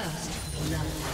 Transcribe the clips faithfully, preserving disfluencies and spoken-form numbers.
First love.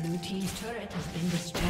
Blue team's turret has been destroyed.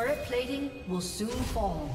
Turret plating will soon fall.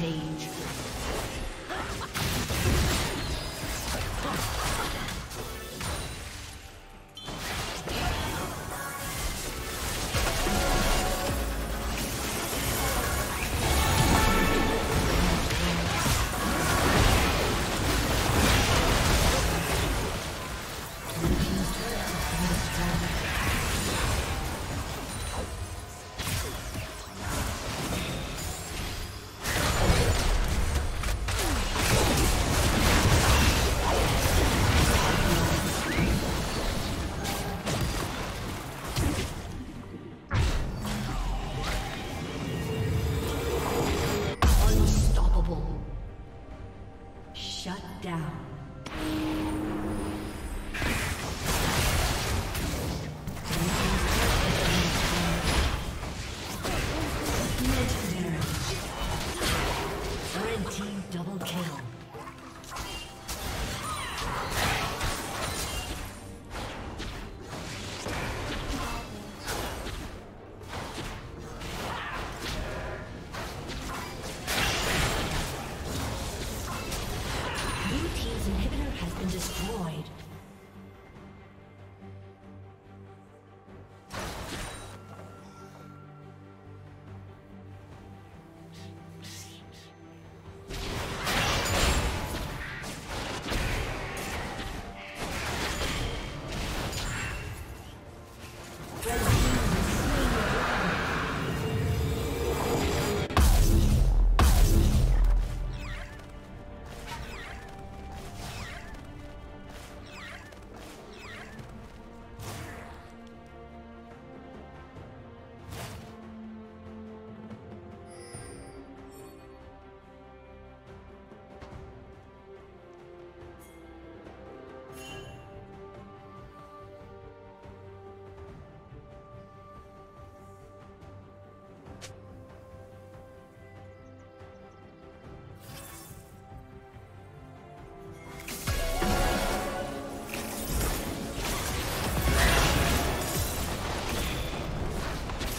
Rampage.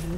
Blue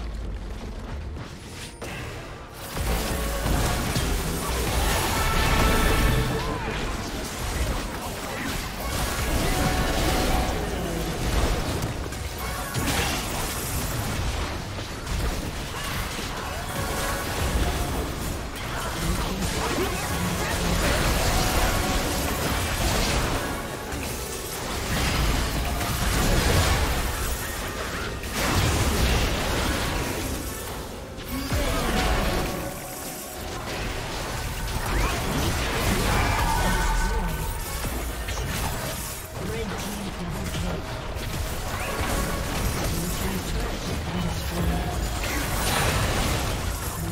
Blue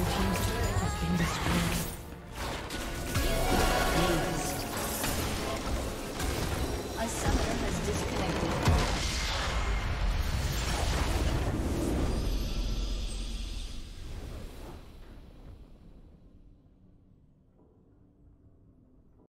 team's turret has been destroyed.